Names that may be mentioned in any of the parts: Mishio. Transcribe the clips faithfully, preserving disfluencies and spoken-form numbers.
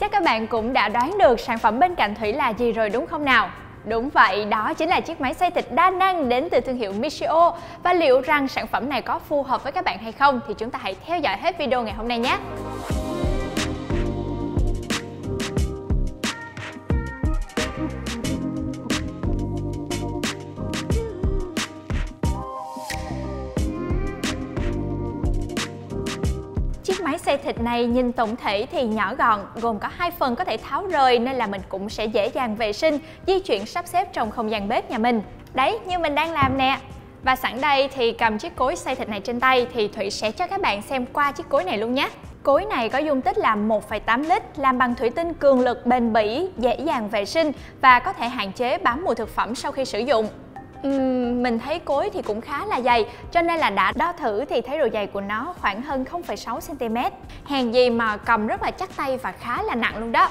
Chắc các bạn cũng đã đoán được sản phẩm bên cạnh Thủy là gì rồi đúng không nào? Đúng vậy, đó chính là chiếc máy xay thịt đa năng đến từ thương hiệu Mishio. Và liệu rằng sản phẩm này có phù hợp với các bạn hay không thì chúng ta hãy theo dõi hết video ngày hôm nay nhé. Chiếc máy xay thịt này nhìn tổng thể thì nhỏ gọn, gồm có hai phần có thể tháo rời nên là mình cũng sẽ dễ dàng vệ sinh, di chuyển sắp xếp trong không gian bếp nhà mình. Đấy, như mình đang làm nè. Và sẵn đây thì cầm chiếc cối xay thịt này trên tay thì Thủy sẽ cho các bạn xem qua chiếc cối này luôn nhé. Cối này có dung tích là một phẩy tám lít, làm bằng thủy tinh cường lực bền bỉ, dễ dàng vệ sinh và có thể hạn chế bám mùi thực phẩm sau khi sử dụng. Uhm, mình thấy cối thì cũng khá là dày, cho nên là đã đo thử thì thấy độ dày của nó khoảng hơn không phẩy sáu xăng ti mét. Hèn gì mà cầm rất là chắc tay và khá là nặng luôn đó.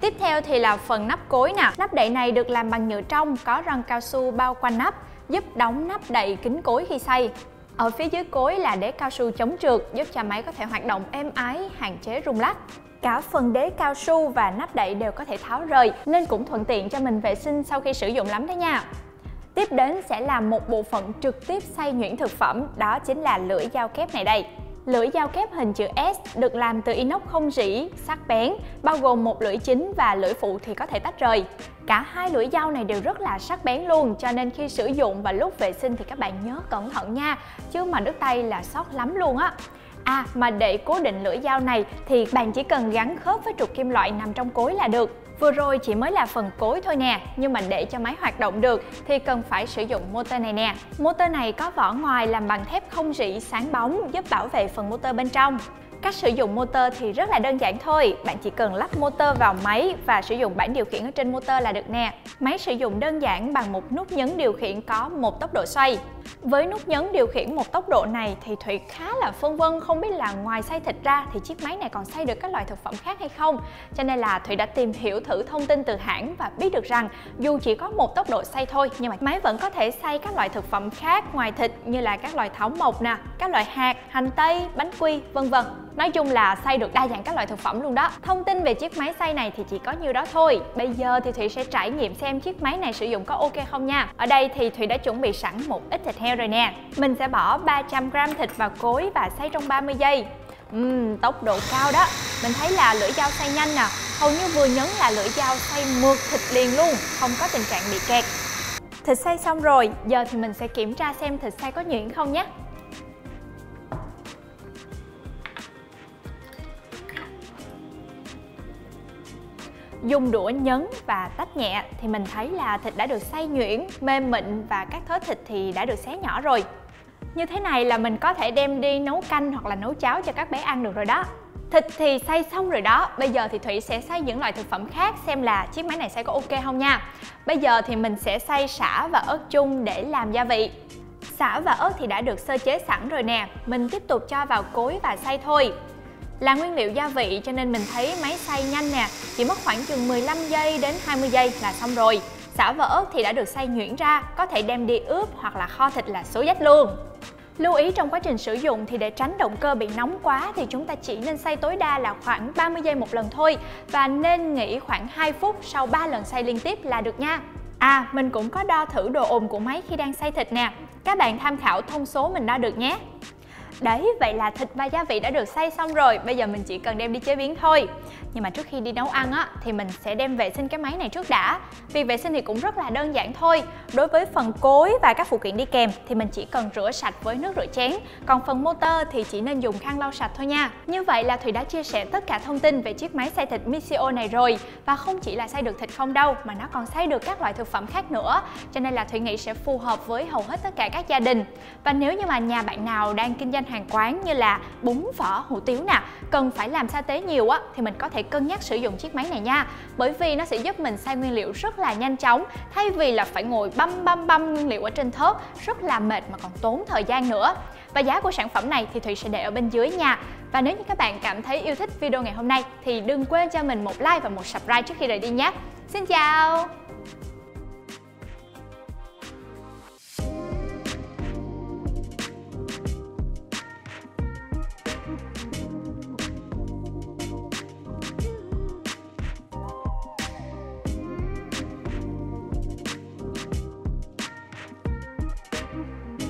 Tiếp theo thì là phần nắp cối nè. Nắp đậy này được làm bằng nhựa trong, có ron cao su bao quanh nắp, giúp đóng nắp đậy kính cối khi xay. Ở phía dưới cối là đế cao su chống trượt, giúp cho máy có thể hoạt động êm ái, hạn chế rung lắc. Cả phần đế cao su và nắp đậy đều có thể tháo rời, nên cũng thuận tiện cho mình vệ sinh sau khi sử dụng lắm đó nha. Tiếp đến sẽ là một bộ phận trực tiếp xay nhuyễn thực phẩm, đó chính là lưỡi dao kép này đây. Lưỡi dao kép hình chữ S được làm từ inox không rỉ, sắc bén, bao gồm một lưỡi chính và lưỡi phụ thì có thể tách rời. Cả hai lưỡi dao này đều rất là sắc bén luôn, cho nên khi sử dụng và lúc vệ sinh thì các bạn nhớ cẩn thận nha, chứ mà đứt tay là sót lắm luôn á. À, mà để cố định lưỡi dao này thì bạn chỉ cần gắn khớp với trục kim loại nằm trong cối là được. Vừa rồi chỉ mới là phần cối thôi nè, nhưng mà để cho máy hoạt động được thì cần phải sử dụng motor này nè. Motor này có vỏ ngoài làm bằng thép không rỉ sáng bóng, giúp bảo vệ phần motor bên trong. Cách sử dụng motor thì rất là đơn giản thôi, bạn chỉ cần lắp motor vào máy và sử dụng bảng điều khiển ở trên motor là được nè. Máy sử dụng đơn giản bằng một nút nhấn điều khiển có một tốc độ xoay. Với nút nhấn điều khiển một tốc độ này thì Thủy khá là phân vân không biết là ngoài xay thịt ra thì chiếc máy này còn xay được các loại thực phẩm khác hay không. Cho nên là Thủy đã tìm hiểu thử thông tin từ hãng và biết được rằng dù chỉ có một tốc độ xay thôi nhưng mà máy vẫn có thể xay các loại thực phẩm khác ngoài thịt như là các loại thảo mộc nè, các loại hạt, hành tây, bánh quy, vân vân. Nói chung là xay được đa dạng các loại thực phẩm luôn đó. Thông tin về chiếc máy xay này thì chỉ có nhiêu đó thôi. Bây giờ thì Thủy sẽ trải nghiệm xem chiếc máy này sử dụng có ok không nha. Ở đây thì Thủy đã chuẩn bị sẵn một ít thịt heo rồi nè. Mình sẽ bỏ ba trăm gam thịt vào cối và xay trong ba mươi giây. Uhm, tốc độ cao đó. Mình thấy là lưỡi dao xay nhanh nè. Hầu như vừa nhấn là lưỡi dao xay mượt thịt liền luôn, không có tình trạng bị kẹt. Thịt xay xong rồi, giờ thì mình sẽ kiểm tra xem thịt xay có nhuyễn không nhé. Dùng đũa nhấn và tách nhẹ thì mình thấy là thịt đã được xay nhuyễn, mềm mịn và các thớ thịt thì đã được xé nhỏ rồi. Như thế này là mình có thể đem đi nấu canh hoặc là nấu cháo cho các bé ăn được rồi đó. Thịt thì xay xong rồi đó, bây giờ thì Thủy sẽ xay những loại thực phẩm khác xem là chiếc máy này xay có ok không nha. Bây giờ thì mình sẽ xay sả và ớt chung để làm gia vị. Sả và ớt thì đã được sơ chế sẵn rồi nè, mình tiếp tục cho vào cối và xay thôi. Là nguyên liệu gia vị cho nên mình thấy máy xay nhanh nè, chỉ mất khoảng chừng mười lăm giây đến hai mươi giây là xong rồi. Sả và ớt thì đã được xay nhuyễn ra, có thể đem đi ướp hoặc là kho thịt là số dách luôn. Lưu ý trong quá trình sử dụng thì để tránh động cơ bị nóng quá thì chúng ta chỉ nên xay tối đa là khoảng ba mươi giây một lần thôi và nên nghỉ khoảng hai phút sau ba lần xay liên tiếp là được nha. À, mình cũng có đo thử độ ồn của máy khi đang xay thịt nè. Các bạn tham khảo thông số mình đo được nhé. Đấy, vậy là thịt và gia vị đã được xay xong rồi, bây giờ mình chỉ cần đem đi chế biến thôi. Nhưng mà trước khi đi nấu ăn á, thì mình sẽ đem vệ sinh cái máy này trước đã. Việc vệ sinh thì cũng rất là đơn giản thôi. Đối với phần cối và các phụ kiện đi kèm thì mình chỉ cần rửa sạch với nước rửa chén. Còn phần motor thì chỉ nên dùng khăn lau sạch thôi nha. Như vậy là Thủy đã chia sẻ tất cả thông tin về chiếc máy xay thịt Mishio này rồi. Và không chỉ là xay được thịt không đâu, mà nó còn xay được các loại thực phẩm khác nữa. Cho nên là Thủy nghĩ sẽ phù hợp với hầu hết tất cả các gia đình. Và nếu như mà nhà bạn nào đang kinh doanh hàng quán như là bún, phở, hủ tiếu nè, cần phải làm sa tế nhiều á thì mình có thể cân nhắc sử dụng chiếc máy này nha, bởi vì nó sẽ giúp mình xay nguyên liệu rất là nhanh chóng, thay vì là phải ngồi băm băm băm nguyên liệu ở trên thớt rất là mệt mà còn tốn thời gian nữa. Và giá của sản phẩm này thì Thủy sẽ để ở bên dưới nha. Và nếu như các bạn cảm thấy yêu thích video ngày hôm nay thì đừng quên cho mình một like và một subscribe trước khi rời đi nhé. Xin chào.